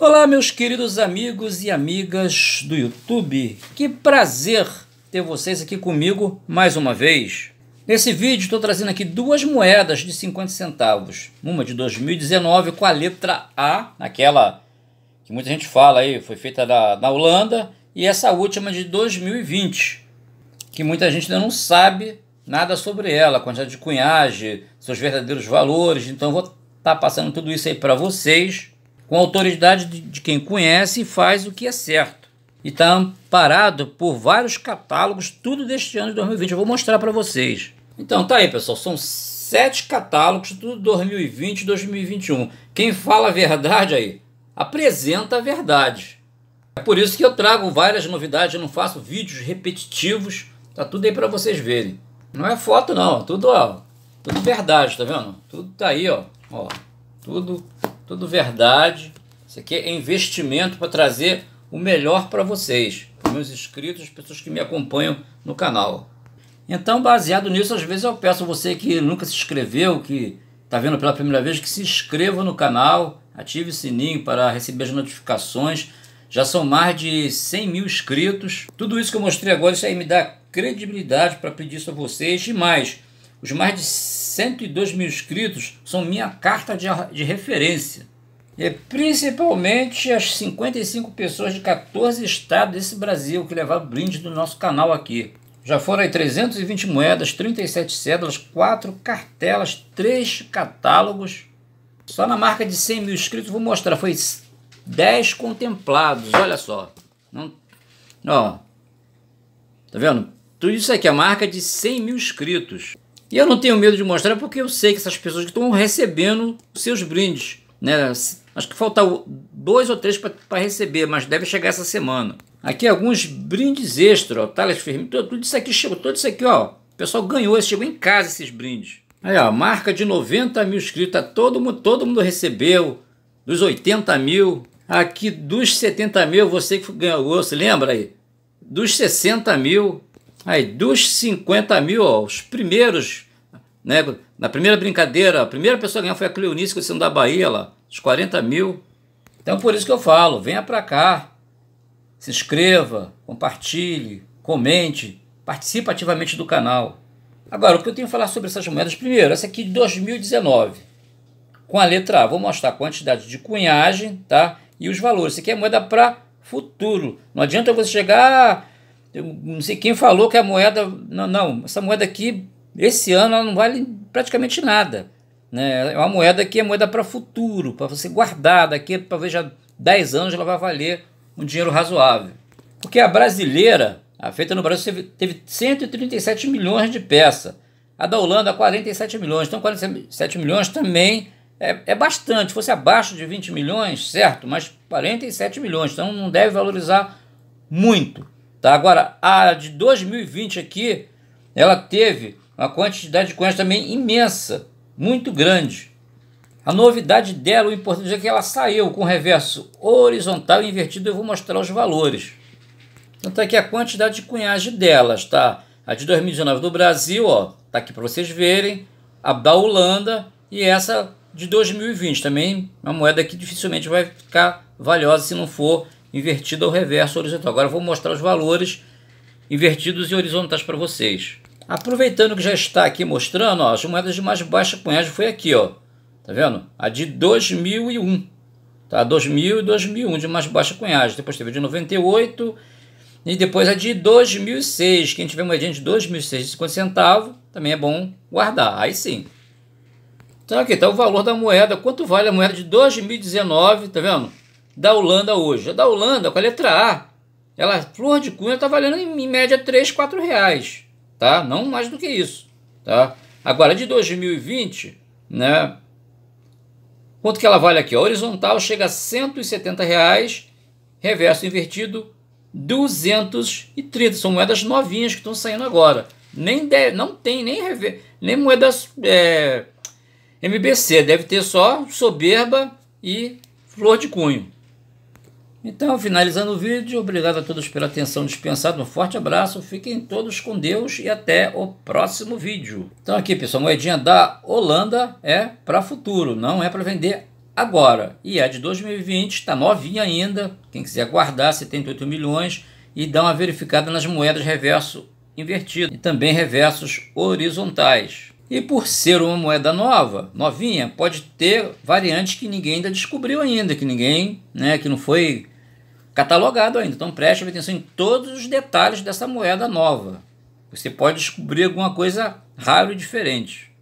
Olá, meus queridos amigos e amigas do YouTube. Que prazer ter vocês aqui comigo mais uma vez. Nesse vídeo estou trazendo aqui duas moedas de 50 centavos. Uma de 2019 com a letra A, aquela que muita gente fala aí, foi feita na Holanda. E essa última de 2020, que muita gente ainda não sabe nada sobre ela, quantidade de cunhagem, seus verdadeiros valores. Então eu vou estar passando tudo isso aí para vocês, com a autoridade de quem conhece e faz o que é certo. E está amparado por vários catálogos, tudo deste ano de 2020. Eu vou mostrar para vocês. Então tá aí, pessoal, são 7 catálogos, tudo 2020 e 2021. Quem fala a verdade aí, apresenta a verdade. É por isso que eu trago várias novidades, eu não faço vídeos repetitivos. Tá tudo aí para vocês verem. Não é foto não, tudo, ó, tudo verdade, tá vendo? Tudo tá aí, ó tudo verdade. Isso aqui é investimento para trazer o melhor para vocês, para os meus inscritos, as pessoas que me acompanham no canal. Então, baseado nisso, às vezes eu peço a você que nunca se inscreveu, que está vendo pela primeira vez, que se inscreva no canal, ative o sininho para receber as notificações. Já são mais de 100 mil inscritos. Tudo isso que eu mostrei agora, isso aí me dá credibilidade para pedir isso a vocês e mais. Os mais de 102 mil inscritos são minha carta de referência. E principalmente as 55 pessoas de 14 estados desse Brasil que levaram brinde do nosso canal aqui. Já foram aí 320 moedas, 37 cédulas, 4 cartelas, 3 catálogos. Só na marca de 100 mil inscritos, vou mostrar, foi 10 contemplados, olha só. Não, ó, tá vendo? Tudo isso aqui é a marca de 100 mil inscritos. E eu não tenho medo de mostrar porque eu sei que essas pessoas que estão recebendo seus brindes, né? Acho que faltam 2 ou 3 para receber, mas deve chegar essa semana. Aqui alguns brindes extra, ó, Thales Fermin, tudo isso aqui chegou, tudo isso aqui, ó. O pessoal ganhou, chegou em casa esses brindes. Aí, ó, marca de 90 mil inscritos, todo mundo recebeu, dos 80 mil, aqui dos 70 mil, você que ganhou, se lembra aí? Dos 60 mil. Aí, dos 50 mil, ó, os primeiros, né, na primeira brincadeira, a primeira pessoa a ganhar foi a Cleonice, que saiu da Bahia, lá, os 40 mil. Então, por isso que eu falo, venha pra cá, se inscreva, compartilhe, comente, participe ativamente do canal. Agora, o que eu tenho a falar sobre essas moedas, primeiro, essa aqui de 2019, com a letra A, vou mostrar a quantidade de cunhagem, tá, e os valores. Isso aqui é moeda para futuro, não adianta você chegar... Eu não sei quem falou que a moeda... Não, essa moeda aqui, esse ano, ela não vale praticamente nada, né? É uma moeda que é moeda para futuro, para você guardar. Daqui, talvez, já 10 anos ela vai valer um dinheiro razoável. Porque a brasileira, a feita no Brasil, teve 137 milhões de peças. A da Holanda, 47 milhões. Então, 47 milhões também é bastante. Se fosse abaixo de 20 milhões, certo? Mas 47 milhões. Então, não deve valorizar muito. Tá, agora, a de 2020 aqui, ela teve uma quantidade de coins também imensa, muito grande. A novidade dela, o importante é que ela saiu com reverso horizontal e invertido. Eu vou mostrar os valores. Então tá aqui a quantidade de cunhagem delas, tá? A de 2019 do Brasil, ó, tá aqui para vocês verem. A da Holanda e essa de 2020 também, uma moeda que dificilmente vai ficar valiosa se não for invertido ao reverso horizontal. Agora eu vou mostrar os valores invertidos e horizontais para vocês. Aproveitando que já está aqui mostrando, ó, as moedas de mais baixa cunhagem foi aqui, ó. Tá vendo? A de 2001, tá? 2000 e 2001 de mais baixa cunhagem. Depois teve a de 98 e depois a de 2006. Quem tiver moedinha de 2006 de 50 centavos, também é bom guardar. Aí sim. Então aqui tá o valor da moeda. Quanto vale a moeda de 2019, tá vendo? Da Holanda hoje. A da Holanda, com a letra A, ela, flor de cunha, está valendo em média 3, 4 reais, tá? Não mais do que isso, tá? Agora, de 2020, né? Quanto que ela vale aqui? Ó, horizontal chega a 170 reais, reverso invertido, 230. São moedas novinhas que estão saindo agora. Nem deve, não tem nem moedas MBC, deve ter só soberba e flor de cunho. Então, finalizando o vídeo, obrigado a todos pela atenção dispensada, um forte abraço, fiquem todos com Deus e até o próximo vídeo. Então aqui, pessoal, moedinha da Holanda é para futuro, não é para vender Agora, e a de 2020 está novinha ainda, quem quiser guardar, 78 milhões, e dá uma verificada nas moedas reverso invertido e também reversos horizontais. E por ser uma moeda nova, novinha, pode ter variantes que ninguém ainda descobriu ainda, que ninguém, que não foi catalogado ainda. Então preste atenção em todos os detalhes dessa moeda nova. Você pode descobrir alguma coisa rara e diferente.